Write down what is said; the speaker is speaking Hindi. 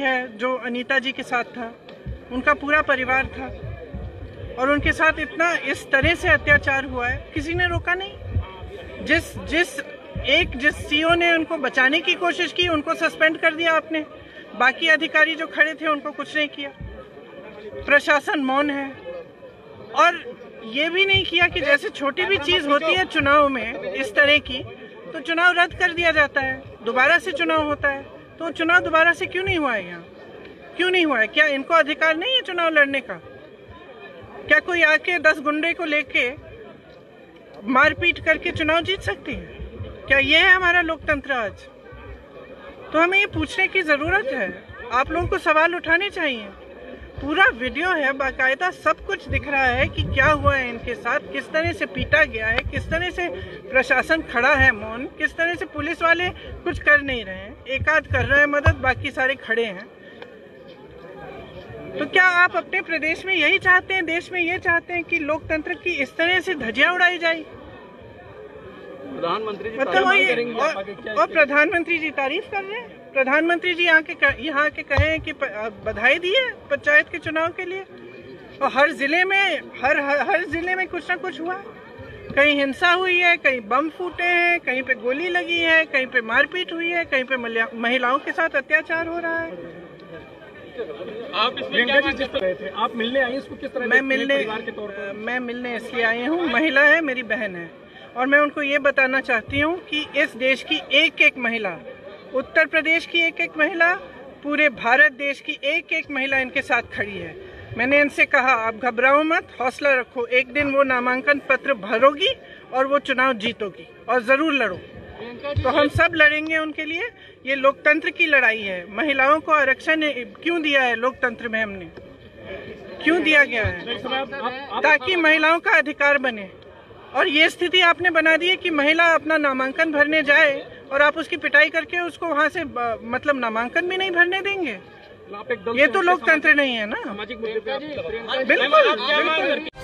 है जो अनीता जी के साथ था, उनका पूरा परिवार था और उनके साथ इतना इस तरह से अत्याचार हुआ है, किसी ने रोका नहीं। जिस सीओ ने उनको बचाने की कोशिश की, उनको सस्पेंड कर दिया आपने। बाकी अधिकारी जो खड़े थे उनको कुछ नहीं किया। प्रशासन मौन है और ये भी नहीं किया कि जैसे छोटी भी चीज़ होती है चुनाव में इस तरह की, तो चुनाव रद्द कर दिया जाता है, दोबारा से चुनाव होता है। तो चुनाव दोबारा से क्यों नहीं हुआ है, यहाँ क्यों नहीं हुआ है? क्या इनको अधिकार नहीं है चुनाव लड़ने का? क्या कोई आके 10 गुंडे को लेके मारपीट करके चुनाव जीत सकती है? क्या ये है हमारा लोकतंत्र आज? तो हमें ये पूछने की ज़रूरत है, आप लोगों को सवाल उठाने चाहिए। पूरा वीडियो है, बाकायदा सब कुछ दिख रहा है कि क्या हुआ है इनके साथ, किस तरह से पीटा गया है, किस तरह से प्रशासन खड़ा है मौन, किस तरह से पुलिस वाले कुछ कर नहीं रहे हैं, एक आध कर रहे हैं मदद, बाकी सारे खड़े हैं। तो क्या आप अपने प्रदेश में यही चाहते हैं, देश में ये चाहते हैं कि लोकतंत्र की इस तरह से धज्जियां उड़ाई जाए? प्रधानमंत्री जी और प्रधानमंत्री जी तारीफ कर रहे हैं, प्रधानमंत्री जी यहाँ के कहे हैं कि बधाई दी है पंचायत के चुनाव के लिए, और हर जिले में कुछ ना कुछ हुआ। कहीं हिंसा हुई है, कहीं बम फूटे हैं, कहीं पे गोली लगी है, कहीं पे मारपीट हुई है, कहीं पे महिलाओं के साथ अत्याचार हो रहा है। आप इसमें क्या थे? आप मिलने आई उसको किस तरह? मैं मिलने इसलिए आई हूँ, महिला है, मेरी बहन है, और मैं उनको ये बताना चाहती हूँ कि इस देश की एक एक महिला, उत्तर प्रदेश की एक एक महिला, पूरे भारत देश की एक एक महिला इनके साथ खड़ी है। मैंने इनसे कहा आप घबराओ मत, हौसला रखो, एक दिन वो नामांकन पत्र भरोगी और वो चुनाव जीतोगी और ज़रूर लड़ो। तो हम सब लड़ेंगे उनके लिए। ये लोकतंत्र की लड़ाई है। महिलाओं को आरक्षण क्यों दिया है लोकतंत्र में, हमने क्यों दिया गया है? ताकि महिलाओं का अधिकार बने। और ये स्थिति आपने बना दी है कि महिला अपना नामांकन भरने जाए और आप उसकी पिटाई करके उसको वहाँ से मतलब नामांकन भी नहीं भरने देंगे। ये तो लोकतंत्र नहीं है ना। बिल्कुल।